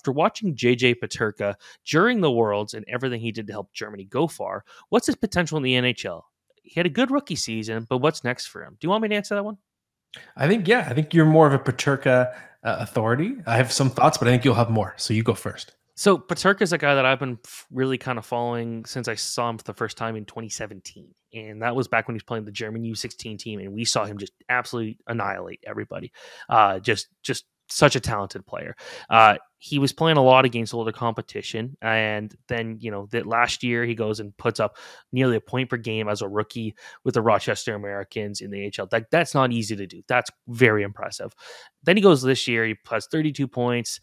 After watching JJ Peterka during the Worlds and everything he did to help Germany go far, what's his potential in the NHL? He had a good rookie season, but what's next for him? Do you want me to answer that one? I think you're more of a Peterka authority. I have some thoughts, but I think you'll have more. So you go first. So Peterka is a guy that I've been really kind of following since I saw him for the first time in 2017. And that was back when he was playing the German U16 team. And we saw him just absolutely annihilate everybody. Just such a talented player. He was playing a lot against older competition. And then, that last year he goes and puts up nearly a point per game as a rookie with the Rochester Americans in the AHL. That's not easy to do. That's very impressive. Then he goes this year, he has 32 points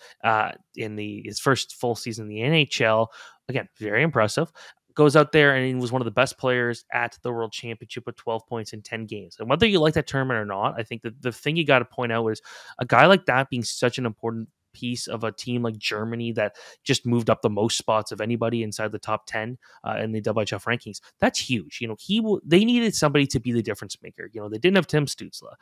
in his first full season in the NHL. Again, very impressive. Goes out there and he was one of the best players at the World Championship with 12 points in 10 games. And whether you like that tournament or not, I think that the thing you got to point out is a guy like that being such an important piece of a team like Germany that just moved up the most spots of anybody inside the top 10 in the WHF rankings. That's huge. They needed somebody to be the difference maker. They didn't have Tim Stutzla.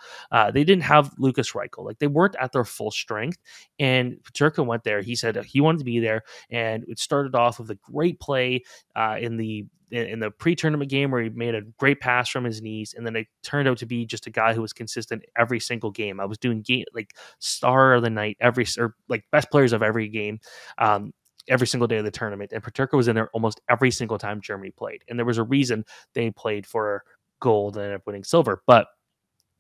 They didn't have Lucas Reichel. They weren't at their full strength. And Peterka went there. He said he wanted to be there. And it started off with a great play in the pre-tournament game where he made a great pass from his knees. And then it turned out to be just a guy who was consistent every single game. I was doing star of the night, best players of every game, every single day of the tournament. And Peterka was in there almost every single time Germany played. And there was a reason they played for gold and ended up winning silver. But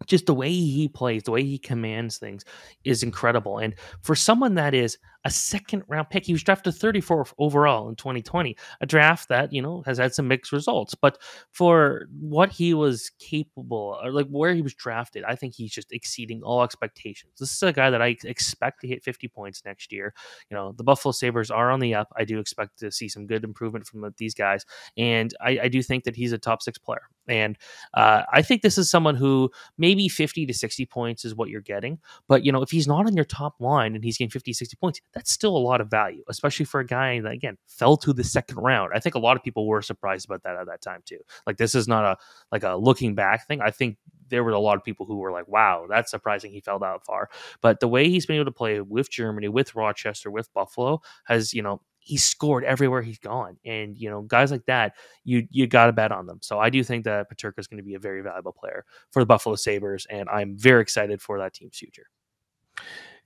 just the way he plays, the way he commands things is incredible. And for someone that is a second-round pick, he was drafted 34th overall in 2020, a draft that, has had some mixed results. But for what he was capable of, where he was drafted, I think he's just exceeding all expectations. This is a guy that I expect to hit 50 points next year. The Buffalo Sabres are on the up. I do expect to see some good improvement from these guys. And I do think that he's a top-six player. And I think this is someone who maybe 50 to 60 points is what you're getting. But, if he's not on your top line and he's getting 50, 60 points, that's still a lot of value, especially for a guy that, again, fell to the second round. I think a lot of people were surprised about that at that time, too. This is not a looking back thing. I think there were a lot of people who were like, wow, that's surprising he fell that far. But the way he's been able to play with Germany, with Rochester, with Buffalo has, he's scored everywhere he's gone. And, guys like that, you got to bet on them. So I do think that Peterka is going to be a very valuable player for the Buffalo Sabres, and I'm very excited for that team's future.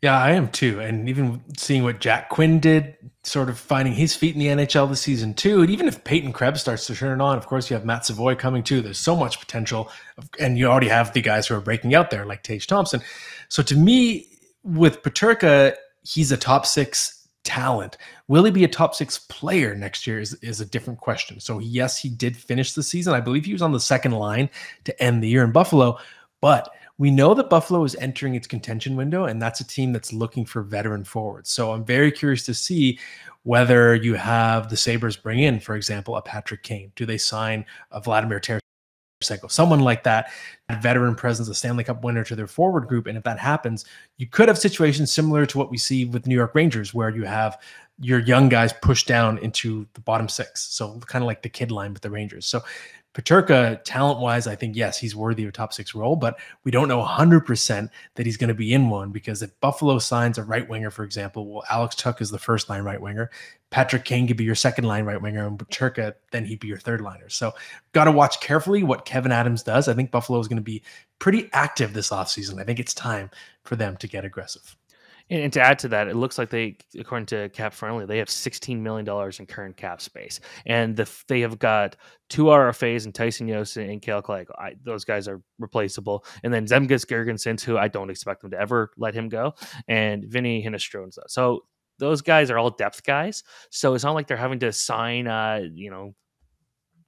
Yeah, I am too. And even seeing what Jack Quinn did, sort of finding his feet in the NHL this season too. And even if Peyton Krebs starts to turn on, of course, you have Matt Savoy coming too. There's so much potential. And you already have the guys who are breaking out there, like Tage Thompson. So to me, with Peterka, he's a top-six talent. Will he be a top-six player next year is a different question. So yes, he did finish the season. I believe he was on the second line to end the year in Buffalo, but we know that Buffalo is entering its contention window, and that's a team that's looking for veteran forwards. So I'm very curious to see whether you have the Sabres bring in, for example, a Patrick Kane. Do they sign a Vladimir Tarasenko? Someone like that, a veteran presence, a Stanley Cup winner to their forward group. And if that happens, you could have situations similar to what we see with New York Rangers, where you have your young guys pushed down into the bottom six. So kind of like the kid line with the Rangers. So Peterka, talent-wise, I think, yes, he's worthy of a top-six role, but we don't know 100% that he's going to be in one, because if Buffalo signs a right winger, for example, well, Alex Tuch is the first-line right winger, Patrick Kane could be your second-line right winger, and Peterka, then he'd be your third-liner. So got to watch carefully what Kevin Adams does. I think Buffalo is going to be pretty active this offseason. I think it's time for them to get aggressive. And to add to that, it looks like they, according to Cap Friendly, they have $16 million in current cap space. And they have got two RFAs and Tyson Yost and Kale Clegg. Those guys are replaceable. And then Zemgus Girgensons, who I don't expect them to ever let him go, and Vinny Hinestroza. So those guys are all depth guys. So it's not like they're having to sign,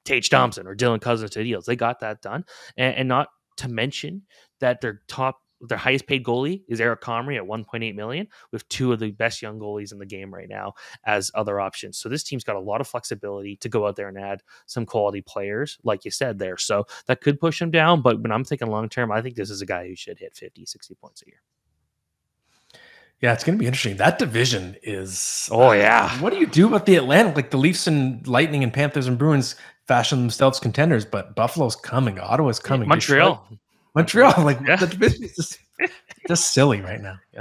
Tage Thompson or Dylan Cousins to deals. They got that done. And not to mention that their highest paid goalie is Eric Comrie at 1.8 million, with two of the best young goalies in the game right now as other options. So this team's got a lot of flexibility to go out there and add some quality players, like you said there. So that could push him down. But when I'm thinking long-term, I think this is a guy who should hit 50, 60 points a year. Yeah, it's going to be interesting. That division is... Oh, yeah. What do you do about the Atlantic? The Leafs and Lightning and Panthers and Bruins fashion themselves contenders, but Buffalo's coming. Ottawa's coming. Yeah, Montreal. Detroit. Montreal, yeah. The division is just silly right now. Yeah.